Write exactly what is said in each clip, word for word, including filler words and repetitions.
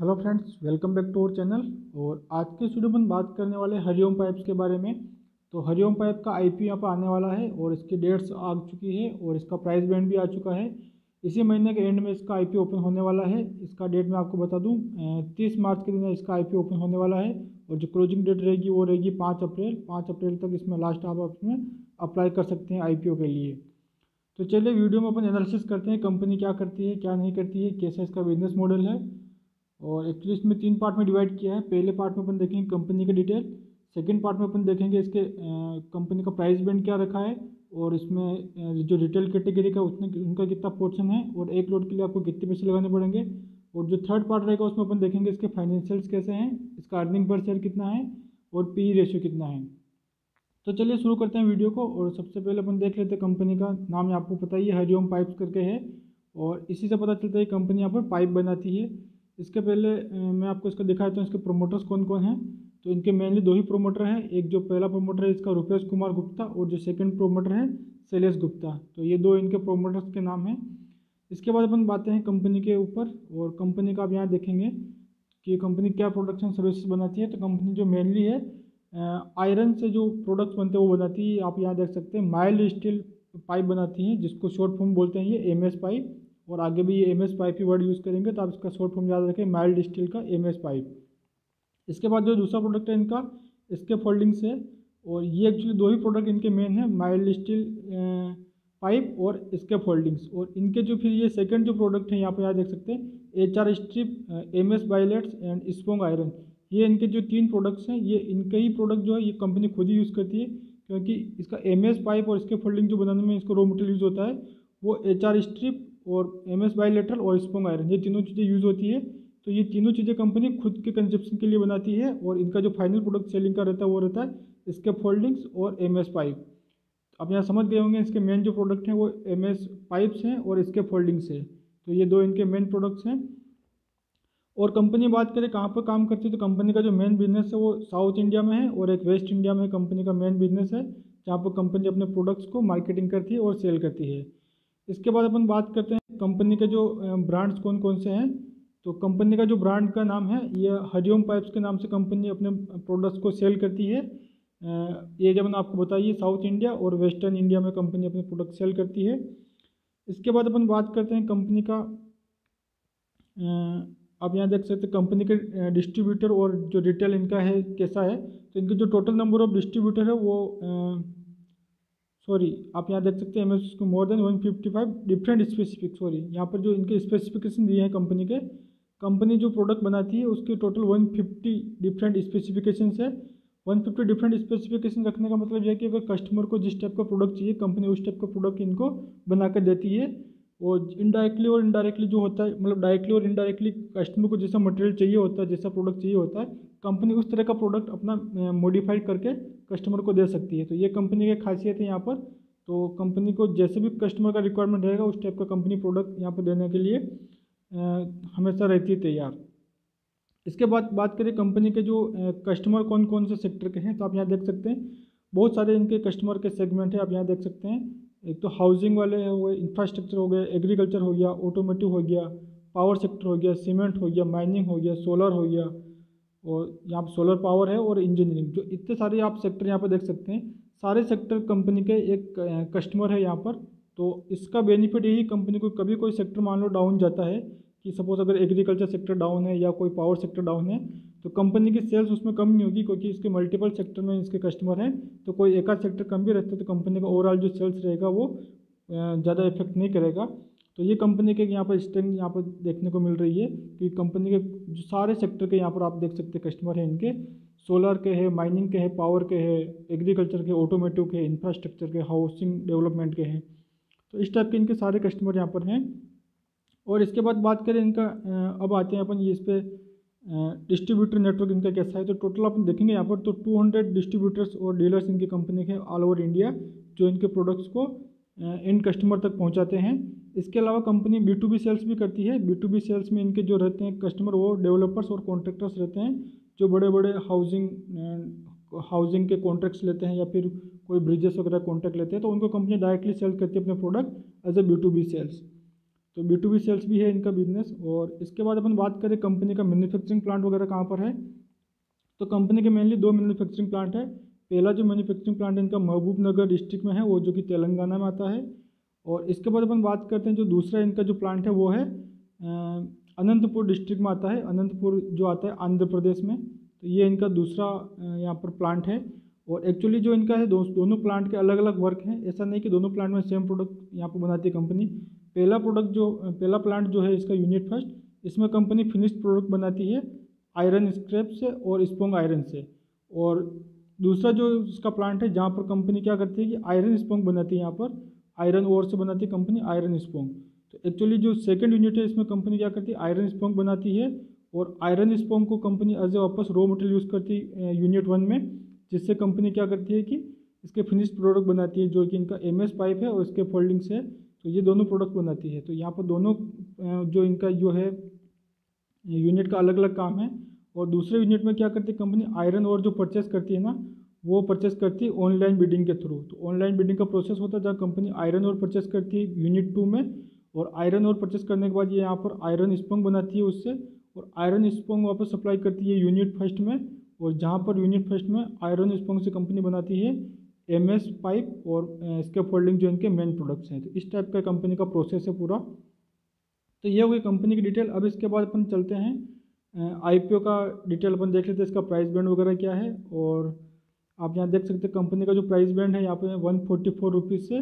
Hello friends, welcome back to our channel. और आज के वीडियो में बात करने वाले हरिओम पाइप्स के बारे में। तो हरिओम पाइप का आई पी ओ यहाँ पर आने वाला है और इसकी डेट्स आ चुकी है और इसका प्राइस बैंड भी आ चुका है। इसी महीने के एंड में इसका आई पी ओ ओपन होने वाला है। इसका डेट मैं आपको बता दूं, तीस मार्च के दिन इसका आई पी ओ ओपन होने वाला है और जो क्लोजिंग डेट रहेगी वो रहेगी पाँच अप्रैल। पाँच अप्रैल तक इसमें लास्ट आप इसमें अप्लाई कर सकते हैं आई पी ओ के लिए। तो चलिए वीडियो में अपन एनालिसिस करते हैं कंपनी क्या करती है, क्या नहीं करती है, कैसा इसका बिजनेस मॉडल है। और एक्चुअली इसमें तीन पार्ट में डिवाइड किया है। पहले पार्ट में अपन देखेंगे कंपनी की डिटेल, सेकेंड पार्ट में अपन देखेंगे इसके कंपनी का प्राइस बैंड क्या रखा है और इसमें जो रिटेल कैटेगरी का उसमें उनका कितना पोर्शन है और एक लोड के लिए आपको कितने पैसे लगाने पड़ेंगे। और जो थर्ड पार्ट रहेगा उसमें अपन देखेंगे इसके फाइनेंशियल्स कैसे हैं, इसका अर्निंग पर शेयर कितना है और पी ई रेशियो कितना है। तो चलिए शुरू करते हैं वीडियो को। और सबसे पहले अपन देख लेते हैं कंपनी का नाम, आपको पता ही है, हरिओम पाइप्स करके है। और इसी से पता चलता है कंपनी यहाँ पर पाइप बनाती है। इसके पहले मैं आपको इसका दिखा देता हूँ इसके प्रोमोटर्स कौन कौन हैं। तो इनके मेनली दो ही प्रोमोटर हैं। एक जो पहला प्रोमोटर है इसका रुपेश कुमार गुप्ता और जो सेकंड प्रोमोटर है शैलेश गुप्ता। तो ये दो इनके प्रोमोटर्स के नाम हैं। इसके बाद अपन बातें हैं कंपनी के ऊपर। और कंपनी का आप यहाँ देखेंगे कि कंपनी क्या प्रोडक्शन सर्विसेज बनाती है। तो कंपनी जो मेनली है आयरन से जो प्रोडक्ट्स बनते हैं वो बनाती है। आप यहाँ देख सकते हैं माइल्ड स्टील पाइप बनाती है जिसको शॉर्ट फॉर्म बोलते हैं ये एम एस पाइप। और आगे भी ये एम एस पाइप ही वर्ड यूज़ करेंगे तो आप इसका शॉर्ट फॉर्म याद रखें, माइल्ड स्टील का एम एस पाइप। इसके बाद जो दूसरा प्रोडक्ट है इनका इसके फोल्डिंग्स है। और ये एक्चुअली दो ही प्रोडक्ट इनके मेन है, माइल्ड स्टील पाइप और इसके फोल्डिंग्स। और इनके जो फिर ये सेकंड जो प्रोडक्ट है यहाँ पर यहाँ देख सकते हैं H R strip, M S billets and sponge iron. ये इनके जो तीन प्रोडक्ट्स हैं ये इनके ही प्रोडक्ट जो है ये कंपनी खुद ही यूज़ करती है क्योंकि इसका एम एस पाइप और इसके फोल्डिंग जो बनाने में इसको रॉ मटेरियल यूज़ होता है वो एच आर स्ट्रिप और एम एस बाइलेटरल और स्पोंग आयरन, ये तीनों चीज़ें यूज़ होती है। तो ये तीनों चीज़ें कंपनी खुद के कंजप्शन के लिए बनाती है। और इनका जो फाइनल प्रोडक्ट सेलिंग का रहता है वो रहता है इसके फोल्डिंग्स और एम एस पाइप। आप यहाँ समझ गए होंगे इसके मेन जो प्रोडक्ट हैं वो एम एस पाइप्स हैं और इसके फोल्डिंग्स हैं। तो ये दो इनके मेन प्रोडक्ट्स हैं। और कंपनी बात करें कहाँ पर काम करती है तो कंपनी का जो मेन बिजनेस है वो साउथ इंडिया में है और एक वेस्ट इंडिया में कंपनी का मेन बिजनेस है जहाँ पर कंपनी अपने प्रोडक्ट्स को मार्केटिंग करती है और सेल करती है। इसके बाद अपन बात करते हैं कंपनी के जो ब्रांड्स कौन कौन से हैं। तो कंपनी का जो ब्रांड का नाम है ये हरिओम पाइप्स के नाम से कंपनी अपने प्रोडक्ट्स को सेल करती है। ये जब मैंने आपको बताइए साउथ इंडिया और वेस्टर्न इंडिया में कंपनी अपने प्रोडक्ट सेल करती है। इसके बाद अपन बात करते हैं कंपनी का, आप यहाँ देख सकते हैं कंपनी के डिस्ट्रीब्यूटर और जो रिटेल इनका है कैसा है। तो इनके जो टोटल नंबर ऑफ डिस्ट्रीब्यूटर है वो सॉरी आप यहाँ देख सकते हैं एम एस को more than one fifty five different specific, sorry यहाँ पर जो इनके स्पेसिफिकेशन दिए हैं कंपनी के, कंपनी जो प्रोडक्ट बनाती है उसके total one fifty different specification है। वन फिफ्टी डिफरेंट स्पेसिफिकेशन रखने का मतलब यह है कि अगर कस्टमर को जिस टाइप का प्रोडक्ट चाहिए कंपनी उस टाइप का प्रोडक्ट इनको बना कर देती है। और इनडायरेक्टली और इनडायरेक्टली जो होता है, मतलब डायरेक्टली और इनडायरेक्टली कस्टमर को जैसा मटेरियल चाहिए होता है, जैसा प्रोडक्ट चाहिए होता है, कंपनी उस तरह का प्रोडक्ट अपना मॉडिफाई करके कस्टमर को दे सकती है। तो ये कंपनी की खासियत है यहाँ पर। तो कंपनी को जैसे भी कस्टमर का रिक्वायरमेंट रहेगा उस टाइप का कंपनी प्रोडक्ट यहाँ पर देने के लिए हमेशा रहती है तैयार। इसके बाद बात करें कंपनी के जो कस्टमर कौन कौन से सेक्टर के हैं तो आप यहाँ देख सकते हैं बहुत सारे इनके कस्टमर के सेगमेंट है। आप यहाँ देख सकते हैं एक तो हाउसिंग वाले हो गए, इंफ्रास्ट्रक्चर हो गए, एग्रीकल्चर हो गया, ऑटोमेटिव हो गया, पावर सेक्टर हो गया, सीमेंट हो गया, माइनिंग हो गया, सोलर हो गया, और यहाँ पर सोलर पावर है और इंजीनियरिंग। जो इतने सारे आप सेक्टर यहाँ पर देख सकते हैं, सारे सेक्टर कंपनी के एक कस्टमर है यहाँ पर। तो इसका बेनिफिट यही कंपनी को कभी कोई सेक्टर मान लो डाउन जाता है कि सपोज अगर एग्रीकल्चर सेक्टर डाउन है या कोई पावर सेक्टर डाउन है तो कंपनी की सेल्स उसमें कम नहीं होगी क्योंकि इसके मल्टीपल सेक्टर में इसके कस्टमर हैं। तो कोई एक आध सेक्टर कम भी रहता है तो कंपनी का ओवरऑल जो सेल्स रहेगा वो ज़्यादा इफेक्ट नहीं करेगा। तो ये कंपनी के यहाँ पर स्ट्रेंथ यहाँ पर देखने को मिल रही है कि कंपनी के जो सारे सेक्टर के यहाँ पर आप देख सकते हैं कस्टमर हैं इनके, सोलर के हैं, माइनिंग के हैं, पावर के हैं, एग्रीकल्चर के, ऑटोमेटिव के, इंफ्रास्ट्रक्चर के, हाउसिंग डेवलपमेंट के हैं। तो इस टाइप के इनके सारे कस्टमर यहाँ पर हैं। और इसके बाद बात करें इनका, अब आते हैं अपन ये इस पर डिस्ट्रीब्यूटर नेटवर्क इनका कैसा है। तो टोटल अपन देखेंगे यहाँ पर तो टू हंड्रेड डिस्ट्रीब्यूटर्स और डीलर्स इनकी कंपनी के ऑल ओवर इंडिया जो इनके प्रोडक्ट्स को इन कस्टमर तक पहुँचाते हैं। इसके अलावा company B to B sales भी करती है। बी टू बी सेल्स में इनके जो रहते हैं कस्टमर वो डेवलपर्स और कॉन्ट्रैक्टर्स रहते हैं जो बड़े बड़े हाउसिंग हाउसिंग के कॉन्ट्रैक्ट्स लेते हैं या फिर कोई ब्रिजेस वगैरह कॉन्ट्रैक्ट लेते हैं तो उनको कंपनी डायरेक्टली सेल करती है अपने product as a B to B sales. तो बी टू बी सेल्स भी है इनका बिजनेस। और इसके बाद अपन बात करें कंपनी का मैन्युफैक्चरिंग प्लांट वगैरह कहाँ पर है, तो कंपनी के मेनली दो मैन्युफैक्चरिंग प्लांट है। पहला जो मैन्युफैक्चरिंग प्लांट इनका महबूबनगर डिस्ट्रिक्ट में है, वो जो कि तेलंगाना में आता है। और इसके बाद अपन बात करते हैं जो दूसरा इनका जो प्लांट है वो है अनंतपुर डिस्ट्रिक्ट में आता है, अनंतपुर जो आता है आंध्र प्रदेश में। तो ये इनका दूसरा यहाँ पर प्लांट है। और एक्चुअली जो इनका है दोस्त दोनों प्लांट के अलग अलग वर्क हैं, ऐसा नहीं कि दोनों प्लांट में सेम प्रोडक्ट यहाँ पर बनाती है कंपनी। पहला प्रोडक्ट जो पहला प्लांट जो है इसका यूनिट फर्स्ट, इसमें कंपनी फिनिश्ड प्रोडक्ट बनाती है आयरन स्क्रैप से और स्पोंग आयरन से। और दूसरा जो इसका प्लांट है जहाँ पर कंपनी क्या करती है कि आयरन स्पोंग बनाती है, यहाँ पर आयरन ओर से बनाती है कंपनी आयरन स्पोंग। तो एक्चुअली जो सेकंड यूनिट है इसमें कंपनी क्या करती है आयरन स्पोंग बनाती है, और आयरन स्पोंग को कंपनी एज ए वापस रॉ मटेरियल यूज़ करती है यूनिट वन में, जिससे कंपनी क्या करती है कि इसके फिनिश्ड प्रोडक्ट बनाती है जो कि इनका एम एस पाइप है और इसके फोल्डिंग से, तो ये दोनों प्रोडक्ट बनाती है। तो यहाँ पर दोनों जो इनका जो है यूनिट का अलग अलग काम है। और दूसरे यूनिट में क्या करती है कंपनी आयरन और जो परचेस करती है ना, वो परचेस करती है ऑनलाइन बिडिंग के थ्रू। तो ऑनलाइन बिडिंग का प्रोसेस होता है जहाँ कंपनी आयरन और परचेस करती है यूनिट टू में, और आयरन और परचेस करने के बाद ये यहाँ पर आयरन स्पोंग बनाती है उससे, और आयरन स्पोंग वापस सप्लाई करती है यूनिट फर्स्ट में। और जहाँ पर यूनिट फर्स्ट में आयरन स्पोंग से कंपनी बनाती है एम एस पाइप और इसके फोल्डिंग जो इनके मेन प्रोडक्ट्स हैं। तो इस टाइप का कंपनी का प्रोसेस है पूरा। तो ये हो गई कंपनी की डिटेल। अब इसके बाद अपन चलते हैं आईपीओ का डिटेल अपन देख लेते हैं, इसका प्राइस बैंड वगैरह क्या है। और आप यहाँ देख सकते हैं कंपनी का जो प्राइस बैंड है यहाँ पे वन फोर्टी फोर रुपीज़ से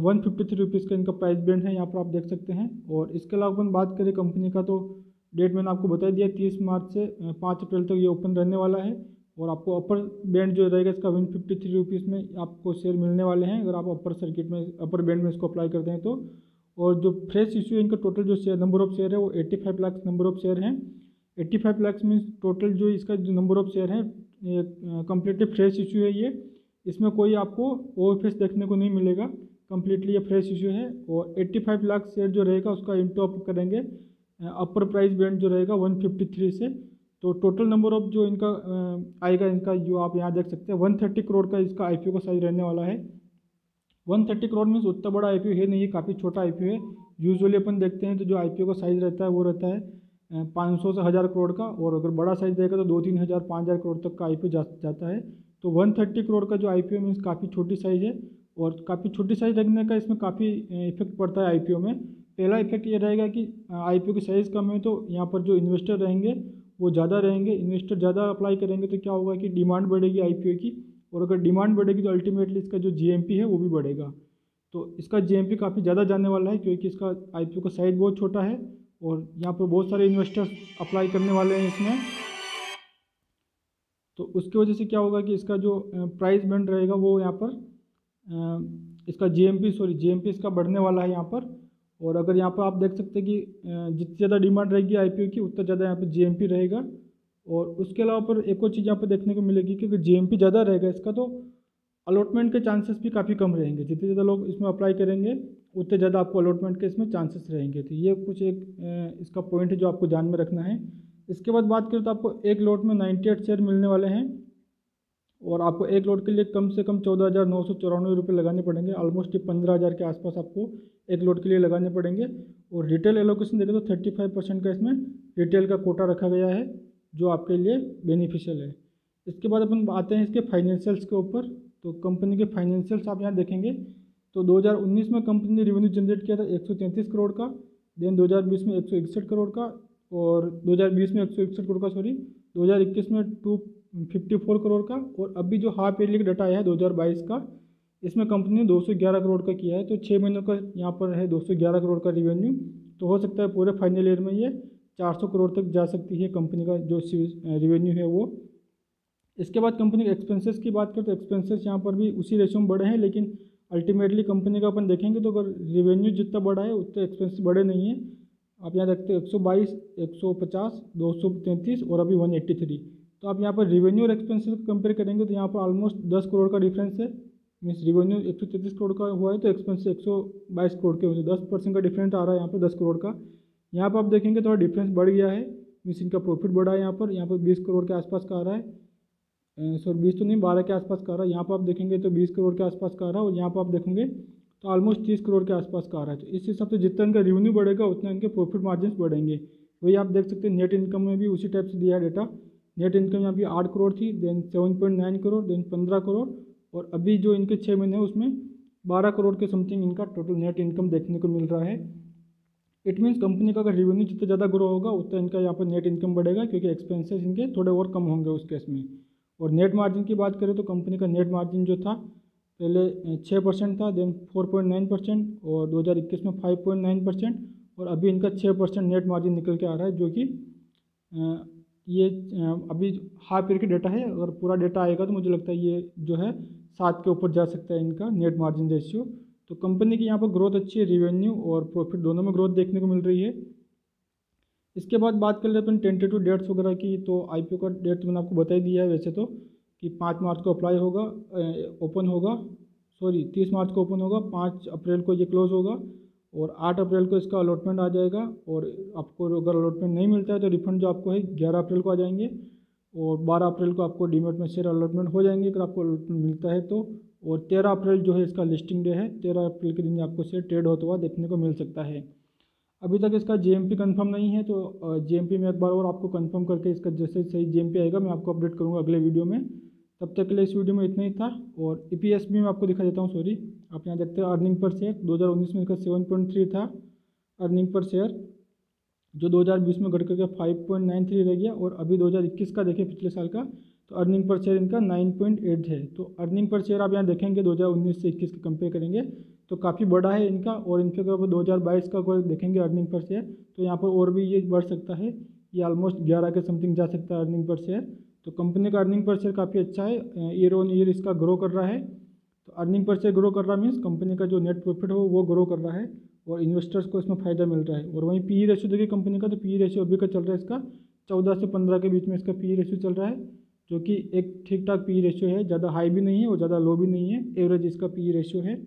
वन फिफ्टी थ्री रुपीज़ का इनका प्राइस बैंड है, यहाँ पर आप देख सकते हैं। और इसके अलावा अपन बात करें कंपनी का, तो डेट मैंने आपको बता दिया तीस मार्च से पाँच अप्रैल तक तो ये ओपन रहने वाला है। और आपको अपर बैंड जो रहेगा इसका वन फिफ्टी थ्री रुपीज़ में आपको शेयर मिलने वाले हैं अगर आप अपर सर्किट में अपर बैंड में इसको अप्लाई करते हैं तो। और जो फ्रेश इश्यू इनका टोटल जो शेयर नंबर ऑफ़ शेयर है वो पचासी लाख नंबर ऑफ़ शेयर हैं। पचासी लाख में टोटल जो इसका जो नंबर ऑफ़ शेयर है कम्प्लीटली फ्रेश इशू है ये, इसमें कोई आपको ओएफएस देखने को नहीं मिलेगा, कम्प्लीटली ये फ्रेश इशू है। और पचासी लाख शेयर जो रहेगा उसका इंटू अप करेंगे अपर प्राइस बैंड जो रहेगा एक सौ तिरपन से, तो टोटल नंबर ऑफ जो इनका आएगा इनका जो आप यहाँ देख सकते हैं एक सौ तीस करोड़ का इसका आईपीओ का साइज रहने वाला है। एक सौ तीस करोड़ मीन्स उतना बड़ा आईपीओ है नहीं, काफ़ी छोटा आईपीओ है। यूजुअली अपन देखते हैं तो जो आईपीओ का साइज़ रहता है वो रहता है पाँच सौ से हज़ार करोड़ का, और अगर बड़ा साइज़ रहेगा तो दो तीन हज़ार पाँच हज़ार करोड़ तक का आईपीओ जा, जाता है। तो एक सौ तीस करोड़ का जो आईपीओ मीन्स काफ़ी छोटी साइज़ है, और काफ़ी छोटी साइज़ रखने का इसमें काफ़ी इफेक्ट पड़ता है आईपीओ में। पहला इफेक्ट ये रहेगा कि आईपीओ की साइज़ कम है तो यहाँ पर जो इन्वेस्टर रहेंगे वो ज़्यादा रहेंगे, इन्वेस्टर ज़्यादा अप्लाई करेंगे तो क्या होगा कि डिमांड बढ़ेगी आईपीओ की, और अगर डिमांड बढ़ेगी तो अल्टीमेटली इसका जो जीएमपी है वो भी बढ़ेगा। तो इसका जीएमपी काफ़ी ज़्यादा जाने वाला है क्योंकि इसका आईपीओ का साइज बहुत छोटा है, और यहाँ पर बहुत सारे इन्वेस्टर्स अप्लाई करने वाले हैं इसमें। तो उसकी वजह से क्या होगा कि इसका जो प्राइस बैंड रहेगा वो यहाँ पर इसका जीएमपी सॉरी जीएमपी इसका बढ़ने वाला है यहाँ पर। और अगर यहाँ पर आप देख सकते हैं कि जितनी ज़्यादा डिमांड रहेगी आईपीओ की उतना ज़्यादा यहाँ पर जीएमपी रहेगा। और उसके अलावा पर एक और चीज़ यहाँ पर देखने को मिलेगी कि अगर जीएमपी ज़्यादा रहेगा इसका तो अलॉटमेंट के चांसेस भी काफ़ी कम रहेंगे, जितने ज़्यादा लोग इसमें अप्लाई करेंगे उतने ज़्यादा आपको अलॉटमेंट के इसमें चांसेस रहेंगे। तो ये कुछ एक इसका पॉइंट है जो आपको ध्यान में रखना है। इसके बाद बात करें तो आपको एक लॉट में नाइन्टी एट शेयर मिलने वाले हैं, और आपको एक लॉट के लिए कम से कम चौदह हज़ार नौ सौ चौरानवे रुपये लगाने पड़ेंगे, ऑलमोस्ट पंद्रह हज़ार के आसपास आपको एक लॉट के लिए लगाने पड़ेंगे। और रिटेल एलोकेशन देखें तो थर्टी फाइव परसेंट का इसमें रिटेल का कोटा रखा गया है जो आपके लिए बेनिफिशियल है। इसके बाद अपन आते हैं इसके फाइनेंशियल्स के ऊपर। तो कंपनी के फाइनेंशियल्स आप यहाँ देखेंगे तो दो हज़ार उन्नीस में कंपनी ने रेवेन्यू जनरेट किया था एक सौ तैंतीस करोड़ का, देन दो हज़ार बीस में एक सौ इकसठ करोड़ का, और दो हज़ार बीस में एक सौ इकसठ करोड़ का सॉरी दो हज़ार इक्कीस में दो सौ चौवन करोड़ का, और अभी जो हाफ ईयरली का डाटा आया है दो हज़ार बाईस का इसमें कंपनी ने दो सौ ग्यारह करोड़ का किया है। तो छः महीनों का यहाँ पर है दो सौ ग्यारह करोड़ का रेवेन्यू। तो हो सकता है पूरे फाइनल ईयर में ये चार सौ करोड़ तक जा सकती है कंपनी का जो रेवेन्यू है वो। इसके बाद कंपनी के एक्सपेंसेस की बात करें तो एक्सपेंसेस यहाँ पर भी उसी रेशो में बढ़े हैं, लेकिन अल्टीमेटली कंपनी का अपन देखेंगे तो अगर रेवेन्यू जितना बढ़ा है उतने एक्सपेंसेस बढ़े नहीं है। आप यहाँ देखते हो एक सौ बाईस, एक सौ पचास, दो सौ तैंतीस और अभी एक सौ तिरासी। तो आप यहाँ पर रेवेन्यू और एक्सपेंसेस को कंपेयर करेंगे तो यहाँ पर ऑलमोस्ट दस करोड़ का डिफ्रेंस है, मीन्स रेवेन्यू एक सौ तैंतीस करोड़ का हुआ है तो एक्सपेंस एक सौ बाईस करोड़ के हुए, दस परसेंट का डिफरेंट आ रहा है यहाँ पर दस करोड़ का। यहाँ पर आप देखेंगे थोड़ा डिफरेंस बढ़ गया है, मीन्स इनका प्रॉफिट बढ़ा है यहाँ पर यहाँ पर बीस करोड़ के आसपास का आ रहा है, सॉरी बीस तो नहीं बारह के आसपास का आ रहा है। यहाँ पर आप देखेंगे तो बीस करोड़ के आसपास का आ रहा है, और यहाँ पर आप देखेंगे तो ऑलमोस्ट तीस करोड़ के आसपास का आ रहा है। तो इस हिसाब से जितना इनका रेवेन्यू बढ़ेगा उतना इनके प्रॉफिट मार्जिन बढ़ेंगे। वही आप देख सकते हैं नेट इनकम में भी उसी टाइप से दिया है डेटा। नेट इनकम यहाँ पे आठ करोड़ थी, then seven point nine crore, then पंद्रह करोड़ और अभी जो इनके छः महीने हैं उसमें बारह करोड़ के समथिंग इनका टोटल नेट इनकम देखने को मिल रहा है। इट मीन्स कंपनी का अगर रेवेन्यू जितना ज़्यादा ग्रो होगा उतना इनका यहाँ पर नेट इनकम बढ़ेगा, क्योंकि एक्सपेंसेस इनके थोड़े और कम होंगे उस केस में। और नेट मार्जिन की बात करें तो कंपनी का नेट मार्जिन जो था पहले छः परसेंट था, then four point nine percent और दो हज़ार इक्कीस में फाइव पॉइंट नाइन परसेंट और अभी इनका छः परसेंट नेट मार्जिन निकल के आ रहा है, जो कि ये अभी हाफ ईयर के डाटा है। अगर पूरा डाटा आएगा तो मुझे लगता है ये जो है सात के ऊपर जा सकता है इनका नेट मार्जिन रेशियो। तो कंपनी की यहाँ पर ग्रोथ अच्छी है, रिवेन्यू और प्रॉफिट दोनों में ग्रोथ देखने को मिल रही है। इसके बाद बात कर ले अपन टेंटेटिव डेट्स वगैरह की, तो आईपीओ का डेट तो मैंने आपको बता ही दिया है वैसे तो कि पाँच मार्च को अप्लाई होगा, ओपन होगा, सॉरी तीस मार्च को ओपन होगा, पाँच अप्रैल को ये क्लोज होगा और आठ अप्रैल को इसका अलॉटमेंट आ जाएगा। और आपको अगर अलॉटमेंट नहीं मिलता है तो रिफंड जो आपको है ग्यारह अप्रैल को आ जाएंगे और बारह अप्रैल को आपको डीमेट में शेयर अलॉटमेंट हो जाएंगे अगर आपको अलॉटमेंट मिलता है तो। और तेरह अप्रैल जो है इसका लिस्टिंग डे है, तेरह अप्रैल के दिन आपको शेयर ट्रेड होता हुआ देखने को मिल सकता है। अभी तक इसका जीएमपी कंफर्म नहीं है, तो जीएमपी में एक बार और आपको कंफर्म करके इसका जैसे सही जीएमपी आएगा मैं आपको अपडेट करूँगा अगले वीडियो में। तब तक के लिए इस वीडियो में इतना ही था। और ईपीएस भी मैं आपको दिखा देता हूँ, सॉरी आप यहाँ देखते हैं अर्निंग पर शेयर दो हज़ार उन्नीस में इसका सात पॉइंट तीन था अर्निंग पर शेयर, जो दो हज़ार बीस में घट करके पाँच पॉइंट नौ तीन रह गया और अभी दो हज़ार इक्कीस का देखें पिछले साल का तो अर्निंग पर शेयर इनका नौ पॉइंट आठ है। तो अर्निंग पर शेयर आप यहाँ देखेंगे दो हज़ार उन्नीस से इक्कीस के कंपेयर करेंगे तो काफ़ी बड़ा है इनका। और इनके अगर दो हज़ार बाईस का कोई देखेंगे अर्निंग पर शेयर तो यहाँ पर और भी ये बढ़ सकता है, ये ऑलमोस्ट ग्यारह के समथिंग जा सकता है अर्निंग पर शेयर। तो कंपनी का अर्निंग पर शेयर काफ़ी अच्छा है, ईयर ऑन ईयर इसका ग्रो कर रहा है। तो अर्निंग पर शेयर ग्रो कर रहा है मीन्स कंपनी का जो नेट प्रॉफिट हो वो ग्रो कर रहा है और इन्वेस्टर्स को इसमें फ़ायदा मिल रहा है। और वहीं पी ई रेशियो देखिए कंपनी का, तो पी ई रेशियो अभी का चल रहा है इसका चौदह से पंद्रह के बीच में इसका पी ई रेशियो चल रहा है, जो कि एक ठीक ठाक पी ई रेशियो है, ज़्यादा हाई भी नहीं है और ज़्यादा लो भी नहीं है, एवरेज इसका पी ई रेशियो है।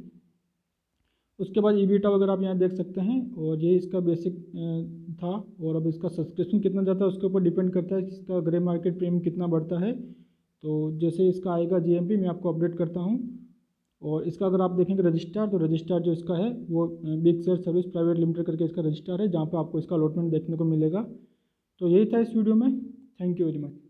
उसके बाद ईबीटा वगैरह आप यहाँ देख सकते हैं और ये इसका बेसिक था। और अब इसका सब्सक्रिप्शन कितना जाता है उसके ऊपर डिपेंड करता है कि इसका ग्रे मार्केट प्रीमियम कितना बढ़ता है। तो जैसे इसका आएगा जी एम पी मैं आपको अपडेट करता हूँ। और इसका अगर आप देखेंगे रजिस्ट्रार, तो रजिस्ट्रार जो इसका है वो big share service private limited करके इसका रजिस्ट्रार है, जहाँ पर आपको इसका अलॉटमेंट देखने को मिलेगा। तो यही था इस वीडियो में, थैंक यू वेरी मच।